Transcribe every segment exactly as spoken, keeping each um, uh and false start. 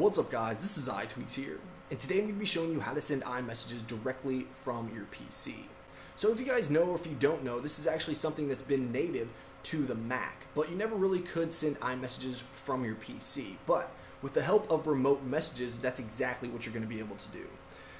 What's up guys, this is iTweets here, and today I'm going to be showing you how to send iMessages directly from your P C. So if you guys know or if you don't know, this is actually something that's been native to the Mac, but you never really could send iMessages from your P C. But with the help of remote messages, that's exactly what you're going to be able to do.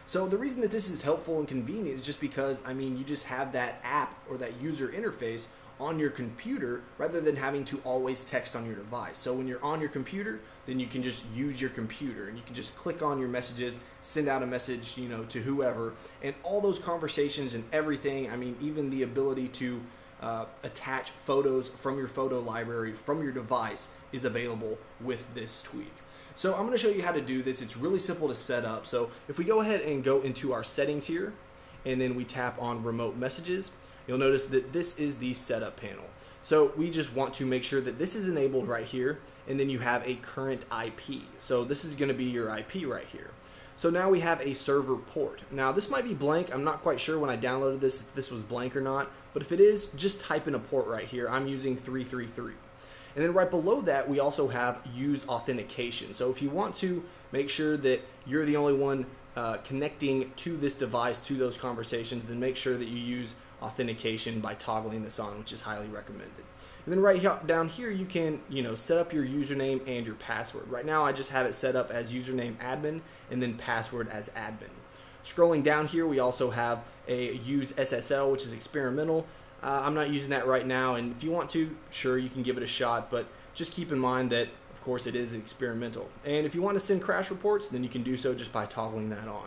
So the reason that this is helpful and convenient is just because, I mean, you just have that app or that user interface on your computer rather than having to always text on your device. So when you're on your computer, then you can just use your computer and you can just click on your messages, send out a message, you know, to whoever, and all those conversations and everything. I mean, even the ability to uh, attach photos from your photo library from your device is available with this tweak. So I'm going to show you how to do this. It's really simple to set up. So if we go ahead and go into our settings here, and then we tap on remote messages, you'll notice that this is the setup panel. So we just want to make sure that this is enabled right here, and then you have a current I P. So this is going to be your I P right here. So now we have a server port. Now this might be blank. I'm not quite sure when I downloaded this if this was blank or not, but if it is, just type in a port right here. I'm using three three three. And then right below that, we also have use authentication. So if you want to make sure that you're the only one uh, connecting to this device, to those conversations, then make sure that you use authentication by toggling this on, which is highly recommended. And then right here, down here, you can you know set up your username and your password. Right now, I just have it set up as username admin and then password as admin. Scrolling down here, we also have a use S S L, which is experimental. Uh, I'm not using that right now, and if you want to, sure, you can give it a shot, but just keep in mind that, of course, it is experimental. And if you want to send crash reports, then you can do so just by toggling that on.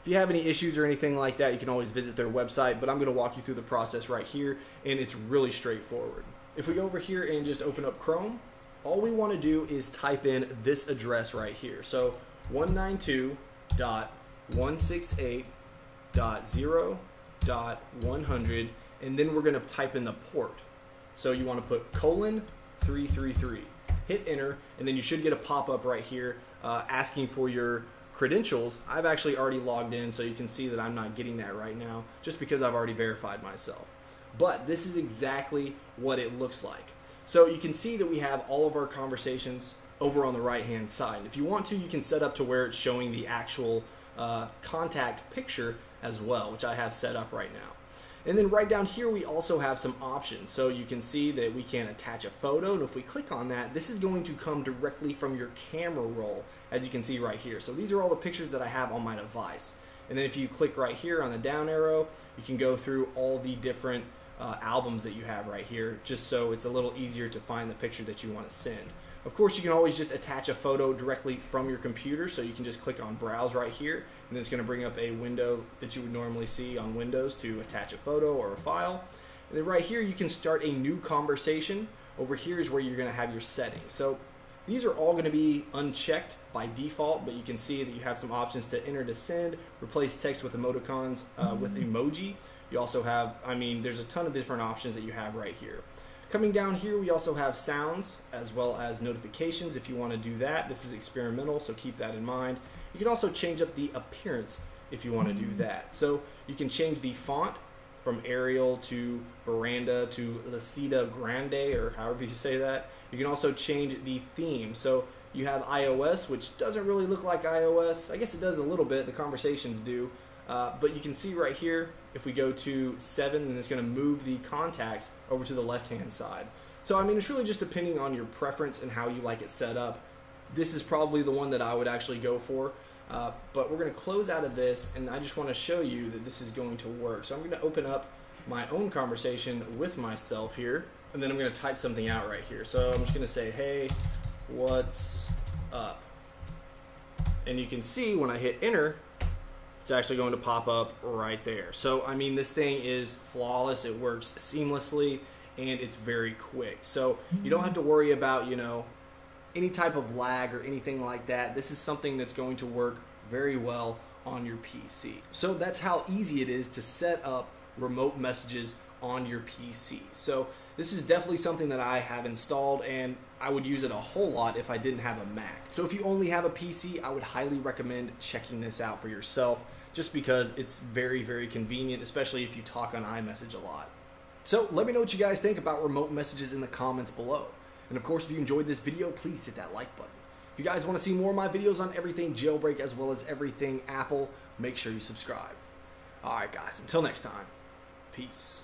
If you have any issues or anything like that, you can always visit their website, but I'm going to walk you through the process right here, and it's really straightforward. If we go over here and just open up Chrome, all we want to do is type in this address right here. So one ninety-two dot one sixty-eight dot zero dot one hundred, and then we're going to type in the port. So you want to put colon three three three, hit enter, and then you should get a pop-up right here uh, asking for your credentials. I've actually already logged in, so you can see that I'm not getting that right now just because I've already verified myself. But this is exactly what it looks like. So you can see that we have all of our conversations over on the right-hand side. If you want to, you can set up to where it's showing the actual uh, contact picture as well, which I have set up right now. And then right down here, we also have some options. So you can see that we can attach a photo, and if we click on that, this is going to come directly from your camera roll, as you can see right here. So these are all the pictures that I have on my device. And then if you click right here on the down arrow, you can go through all the different uh, albums that you have right here, just so it's a little easier to find the picture that you want to send. Of course, you can always just attach a photo directly from your computer, so you can just click on Browse right here, and then it's going to bring up a window that you would normally see on Windows to attach a photo or a file. And then right here, you can start a new conversation. Over here is where you're going to have your settings. So these are all going to be unchecked by default, but you can see that you have some options to enter to send, replace text with emoticons uh, with emoji. You also have, I mean, there's a ton of different options that you have right here. Coming down here, we also have sounds as well as notifications if you want to do that. This is experimental, so keep that in mind. You can also change up the appearance if you want to do that. So you can change the font from Arial to Veranda to Lucida Grande, or however you say that. You can also change the theme. So you have iOS, which doesn't really look like iOS. I guess it does a little bit, the conversations do. Uh, but you can see right here, if we go to seven, then it's going to move the contacts over to the left-hand side. So, I mean, it's really just depending on your preference and how you like it set up. This is probably the one that I would actually go for. Uh, but we're going to close out of this, and I just want to show you that this is going to work. So I'm going to open up my own conversation with myself here, and then I'm going to type something out right here. So I'm just going to say, hey, what's up? And you can see when I hit enter, it's actually going to pop up right there. So, I mean, this thing is flawless. It works seamlessly, and it's very quick. So you don't have to worry about, you know, any type of lag or anything like that. This is something that's going to work very well on your P C. So that's how easy it is to set up remote messages on your P C. So this is definitely something that I have installed, and I would use it a whole lot if I didn't have a Mac. So if you only have a P C, I would highly recommend checking this out for yourself, just because it's very, very convenient, especially if you talk on iMessage a lot. So let me know what you guys think about remote messages in the comments below. And of course, if you enjoyed this video, please hit that like button. If you guys want to see more of my videos on everything jailbreak as well as everything Apple, make sure you subscribe. All right, guys, until next time, peace.